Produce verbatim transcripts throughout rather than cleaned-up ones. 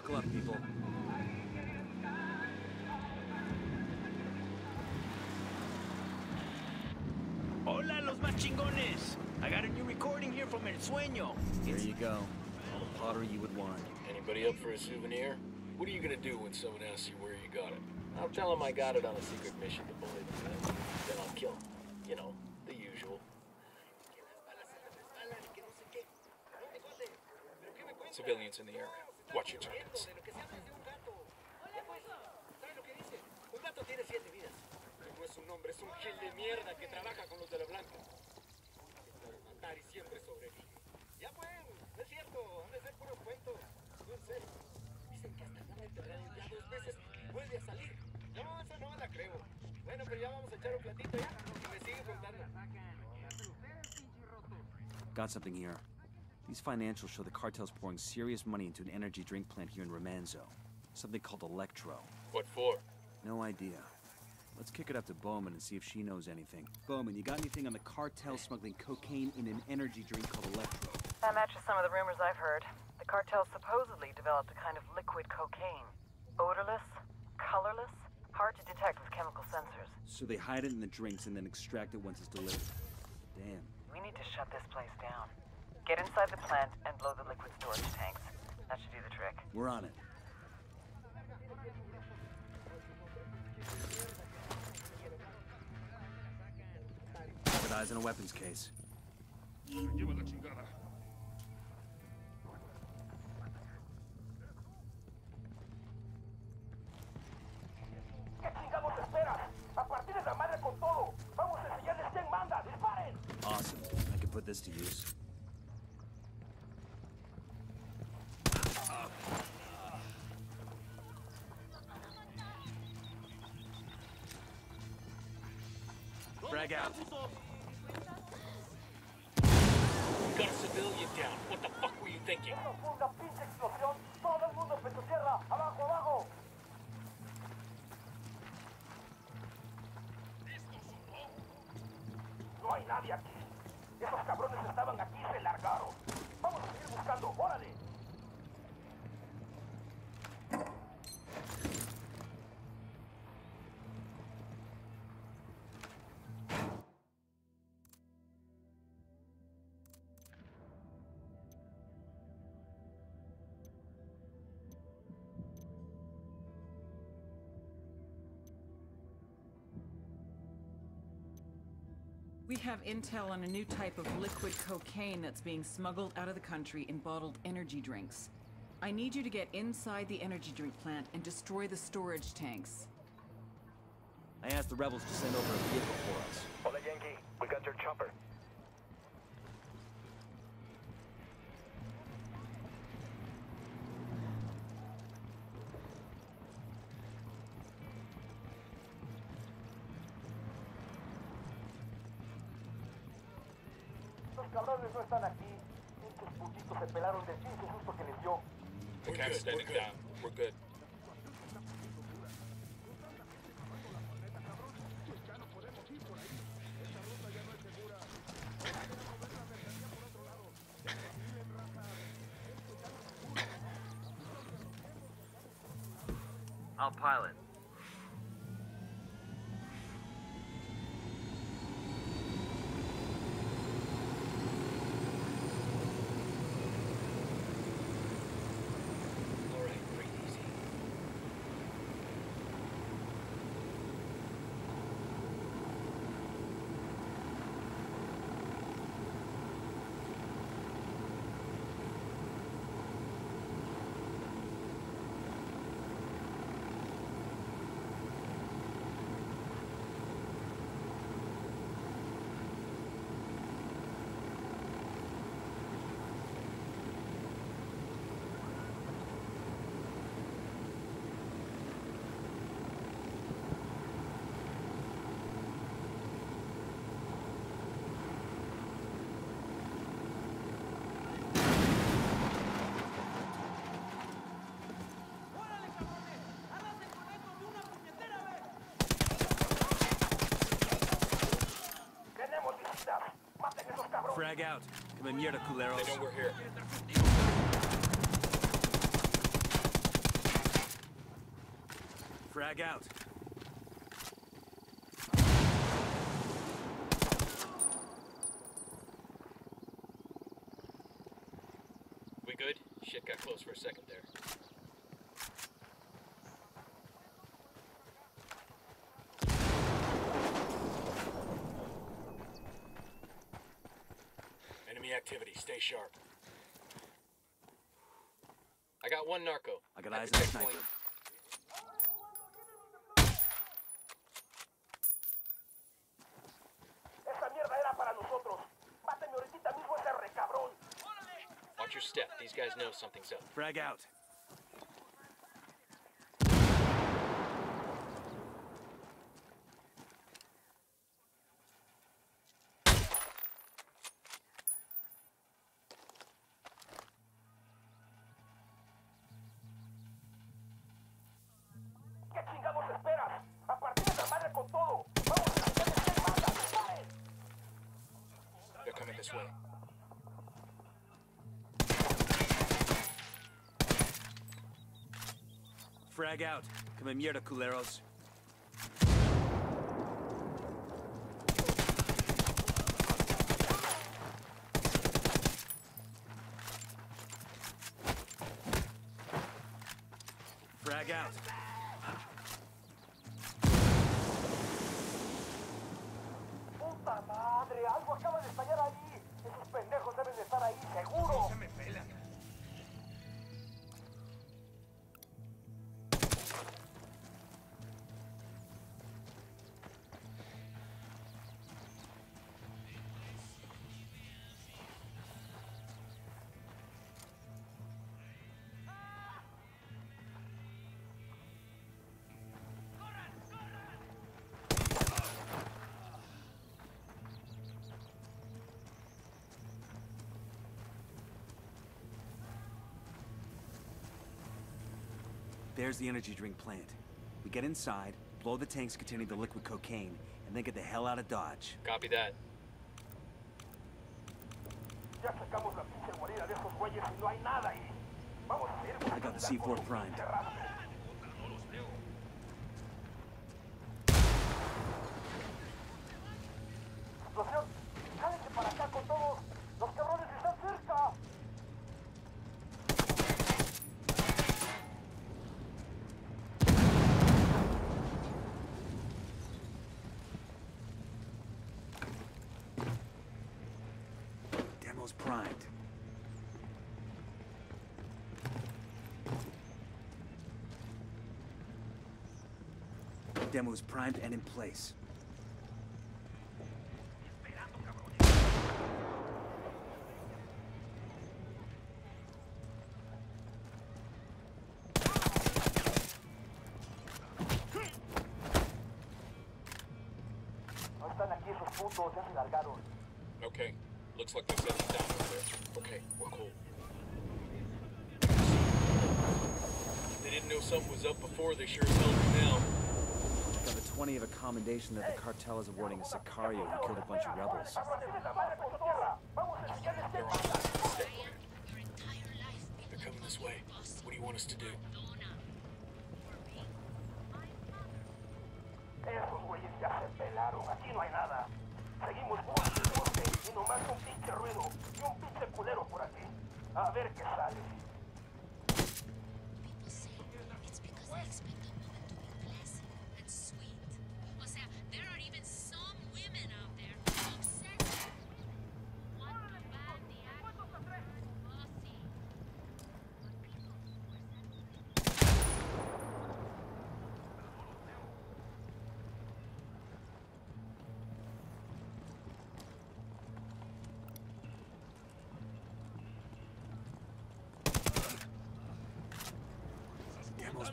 buckle up, people. Hola, los más chingones. I got a new recording here from El Sueño. There you go. All the pottery you would want. Anybody up for a souvenir? What are you gonna do when someone asks you where you got it? I'll tell him I got it on a secret mission to Bolivia. Then I'll kill him. You know, the usual. Civilians in the area. Watch your targets. Got something here. These financials show the cartel's pouring serious money into an energy drink plant here in Remanzo. Something called Electro. What for? No idea. Let's kick it up to Bowman and see if she knows anything. Bowman, you got anything on the cartel smuggling cocaine in an energy drink called Electro? That matches some of the rumors I've heard. The cartel supposedly developed a kind of liquid cocaine. Odorless, colorless, hard to detect with chemical sensors. So they hide it in the drinks and then extract it once it's delivered. Damn. We need to shut this place down. Get inside the plant and blow the liquid storage tanks. That should do the trick. We're on it. Private eyes in a weapons case. Awesome. I can put this to use. Frag out. We got a civilian down. What the fuck were you thinking? No hay nadie aquí. Esos cabrones estaban aquí y se largaron. Vamos a seguir buscando. ¡Órale! We have intel on a new type of liquid cocaine that's being smuggled out of the country in bottled energy drinks. I need you to get inside the energy drink plant and destroy the storage tanks. I asked the rebels to send over a vehicle for us. Hola, Yankee. We got your chopper. Cabrones no están aquí. Estos putitos se pelaron del pinche susto que les dio. The camera's standing down. We're good. I'll pilot. Frag out. Come in here, culeros. They know we're here. Frag out. We good? Shit got close for a second there. Enemy activity. Stay sharp. I got one narco. I got eyes on the sniper. Watch your step. These guys know something's up. Frag out. Frag out. Come mierda, culeros. Frag out. Puta madre, algo acaba de estallar ahí. Esos pendejos deben de estar ahí, seguro. Se me pelan. There's the energy drink plant. We get inside, blow the tanks containing the liquid cocaine, and then get the hell out of Dodge. Copy that. I got the C four primed. Primed. Demo is primed and in place. Okay. Looks like they're setting down over there. Okay, we're cool. They didn't know something was up before, they sure as hell do now. Got a twenty of a commendation that the cartel is awarding a sicario who killed a bunch of rebels. They're coming this way. What do you want us to do? Esos güeyes ya se pelaron. Aquí no hay nada. Seguimos por el norte y nomás un pinche ruido y un pinche culero por aquí. A ver qué sale.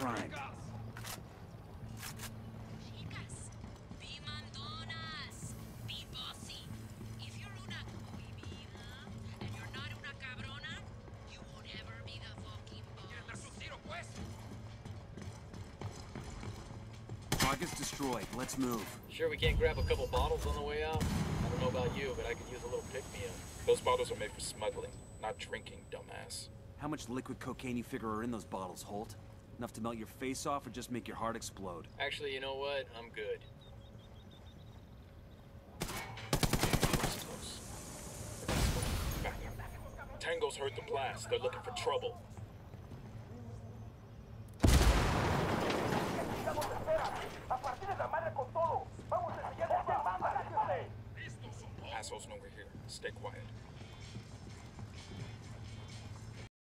Prime. Chicas, vi mandonas, vi bossy. If you're una cohibida and you're not una cabrona, you won't ever be the fucking boss. Target's destroyed. Let's move. Sure, we can't grab a couple bottles on the way out? I don't know about you, but I could use a little pick-me-up. Those bottles are made for smuggling, not drinking, dumbass. How much liquid cocaine you figure are in those bottles, Holt? Enough to melt your face off or just make your heart explode. Actually, you know what? I'm good. Tango's heard the blast. They're looking for trouble. Assholes know we're here. Stay quiet.